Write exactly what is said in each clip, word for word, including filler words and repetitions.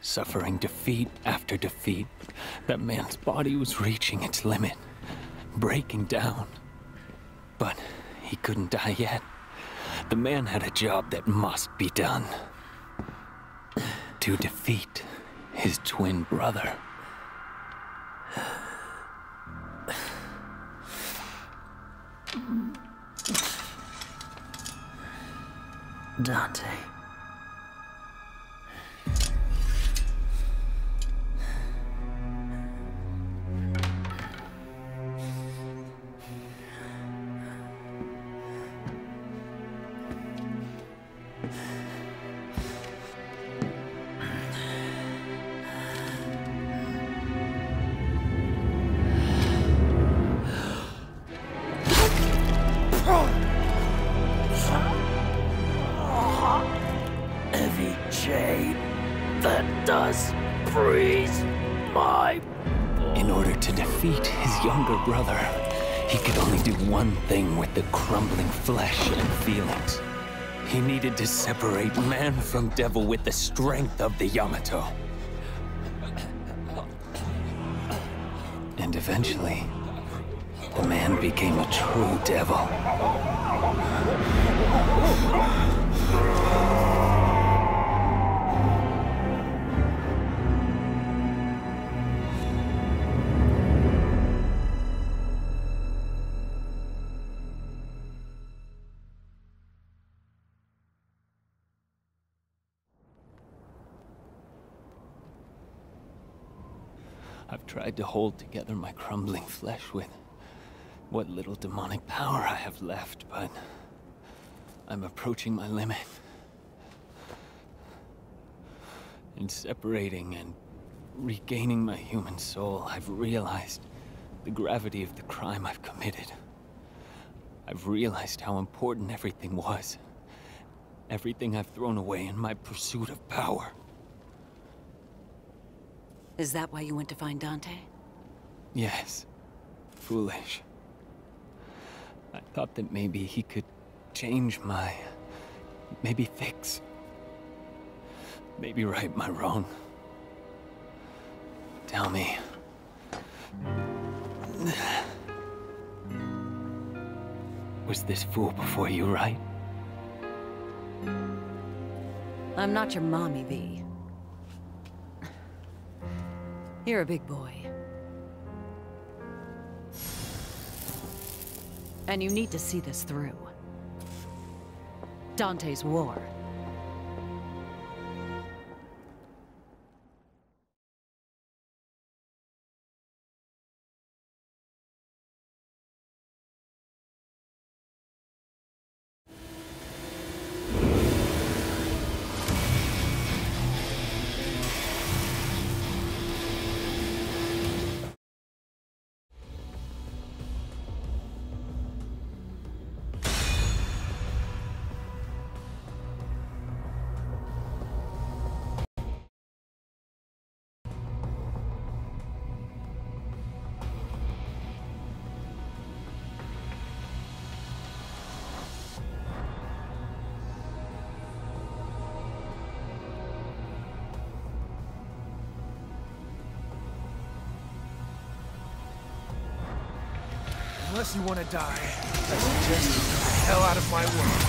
suffering defeat after defeat. That man's body was reaching its limit, breaking down. But he couldn't die yet. The man had a job that must be done. To defeat his twin brother. Dante. Flesh and feelings. He needed to separate man from devil with the strength of the Yamato. And eventually, the man became a true devil. Tried to hold together my crumbling flesh with what little demonic power I have left, but I'm approaching my limit. In separating and regaining my human soul, I've realized the gravity of the crime I've committed. I've realized how important everything was. Everything I've thrown away in my pursuit of power. Is that why you went to find Dante? Yes. Foolish. I thought that maybe he could change my... maybe fix. Maybe right my wrong. Tell me. Was this fool before you right? I'm not your mommy, V. You're a big boy. And you need to see this through. Dante's war. Unless you want to die, I suggest you get the hell out of my way.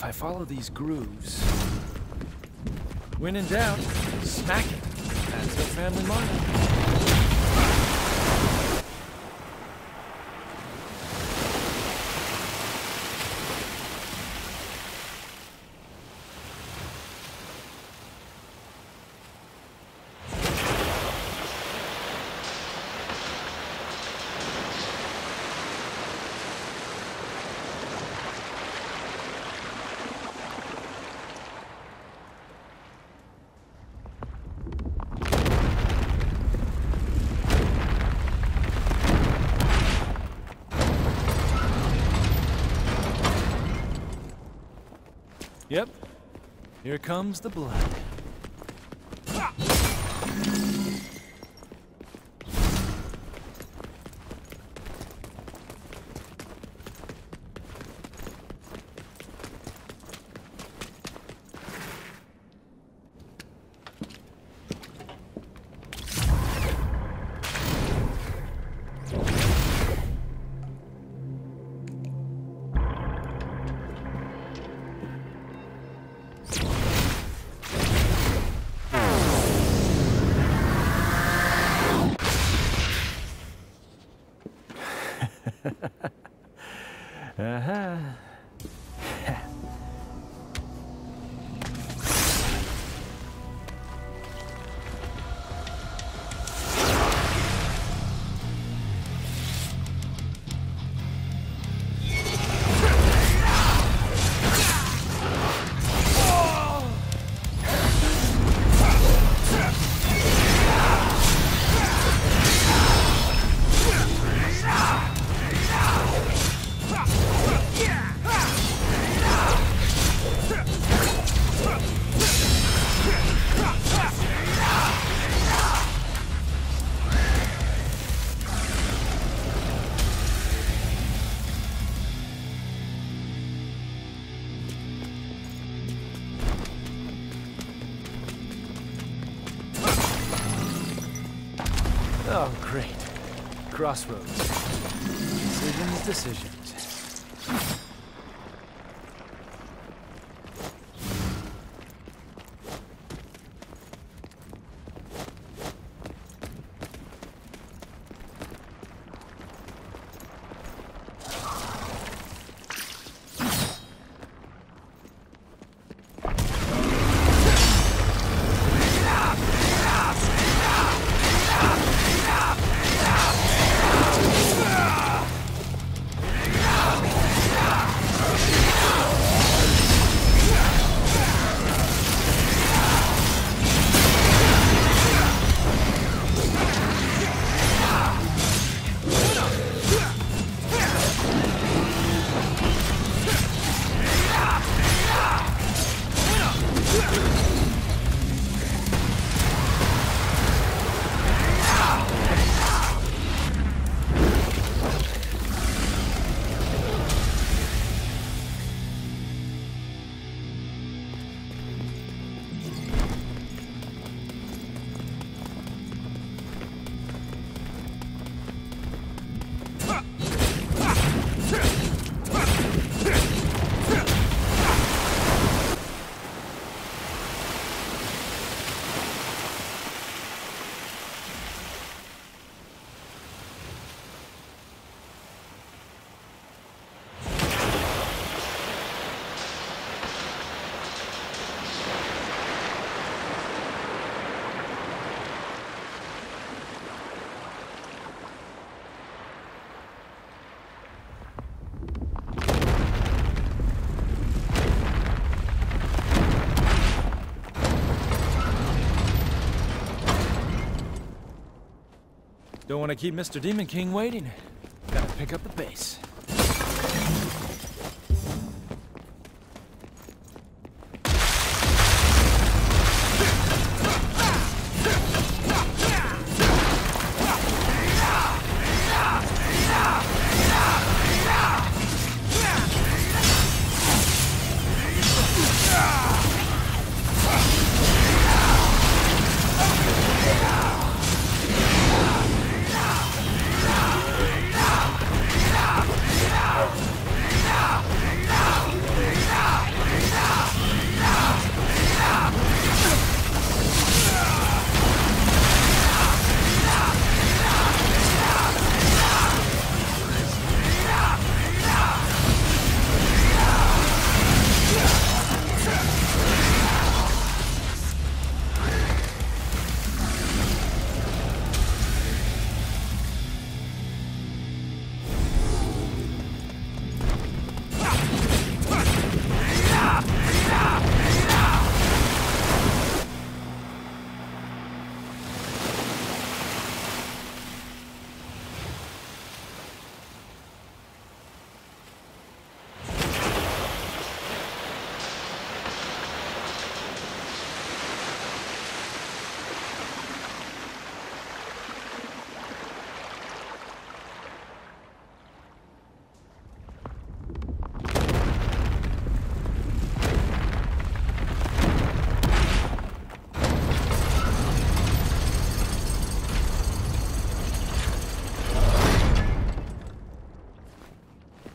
if I follow these grooves... When in doubt, smack it. That's a family motto. Yep. Here comes the blood. Uh-huh. Oh, great. Crossroads. Decisions, decisions. Don't want to keep Mister Demon King waiting. Gotta pick up the pace.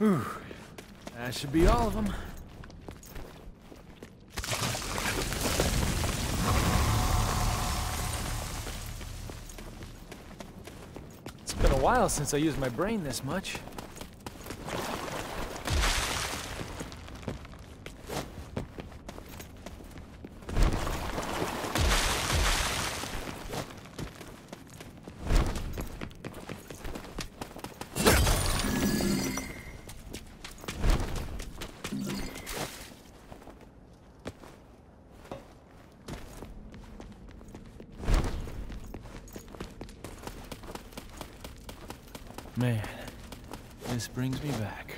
Whew. That should be all of them. It's been a while since I used my brain this much. Man, this brings me back.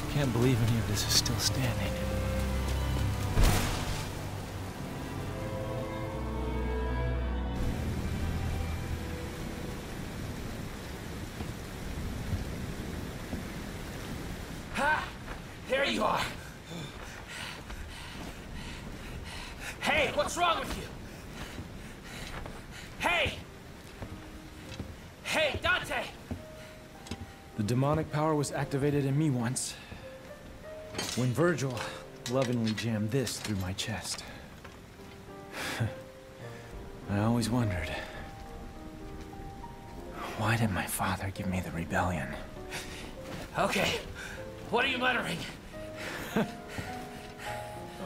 I can't believe any of this is still standing. Ha! There you are! Hey, what's wrong with you? Hey! Hey, Dante! The demonic power was activated in me once, when Virgil lovingly jammed this through my chest. I always wondered, why did my father give me the Rebellion? Okay, what are you muttering?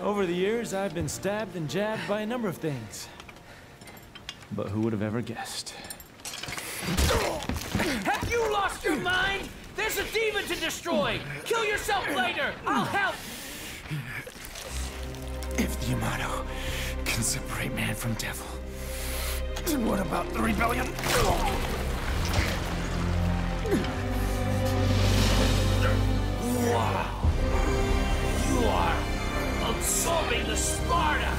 Over the years, I've been stabbed and jabbed by a number of things. But who would have ever guessed? Have you lost your mind? There's a demon to destroy! Kill yourself later! I'll help! If the Yamato can separate man from devil, then what about the Rebellion? Wow! You are absorbing the Sparta!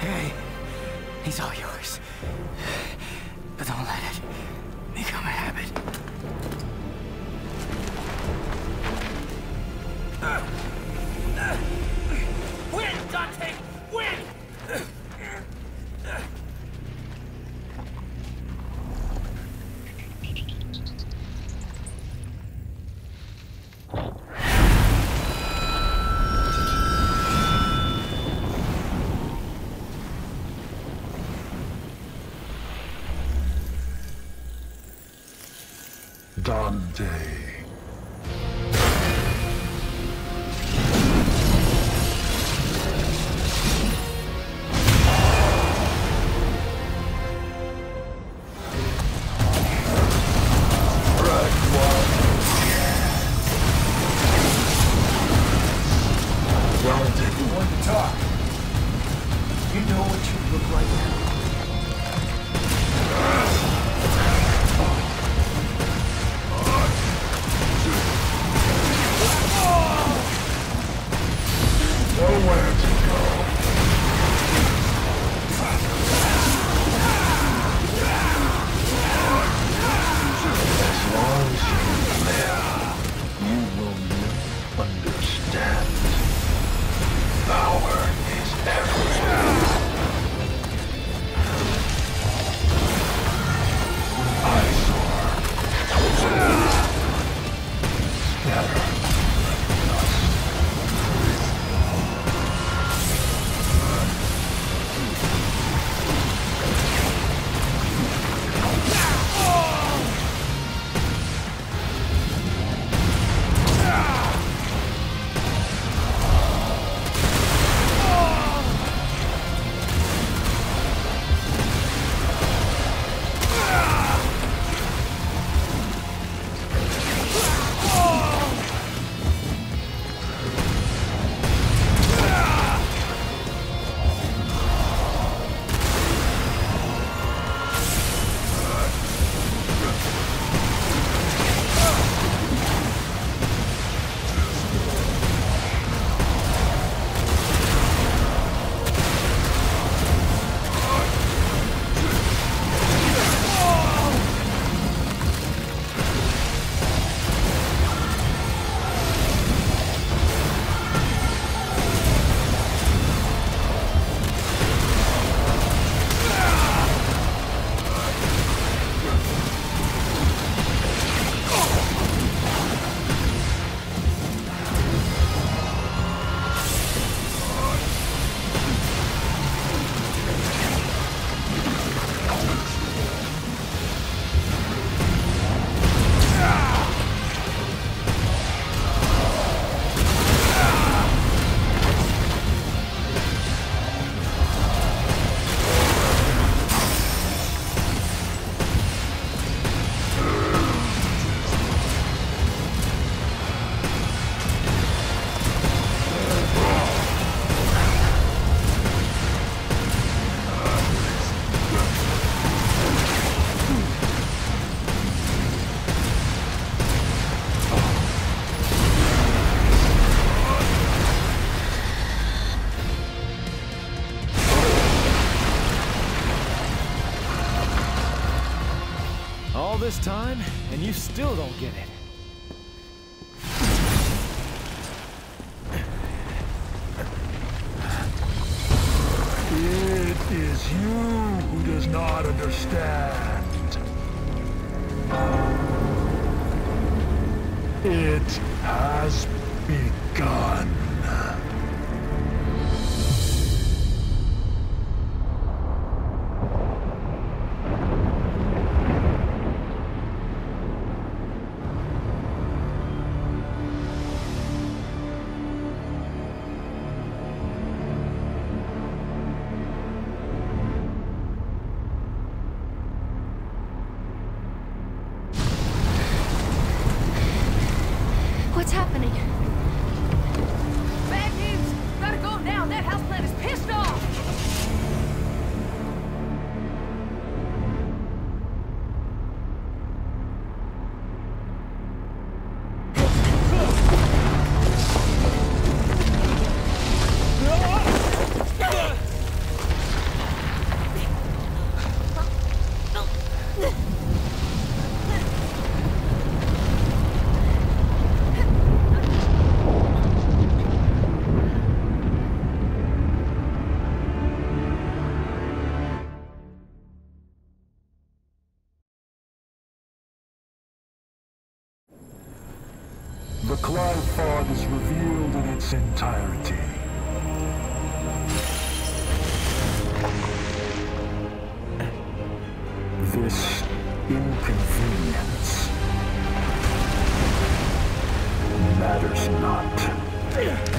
Hey, he's all yours, but don't let it become a habit. Win, Dante! Win! Dante. Well, if you want to talk, you know what you look like now. Power is everywhere. this time, and you still don't get it. It is you who does not understand. It has begun. The Cloud Fog is revealed in its entirety. This inconvenience matters not.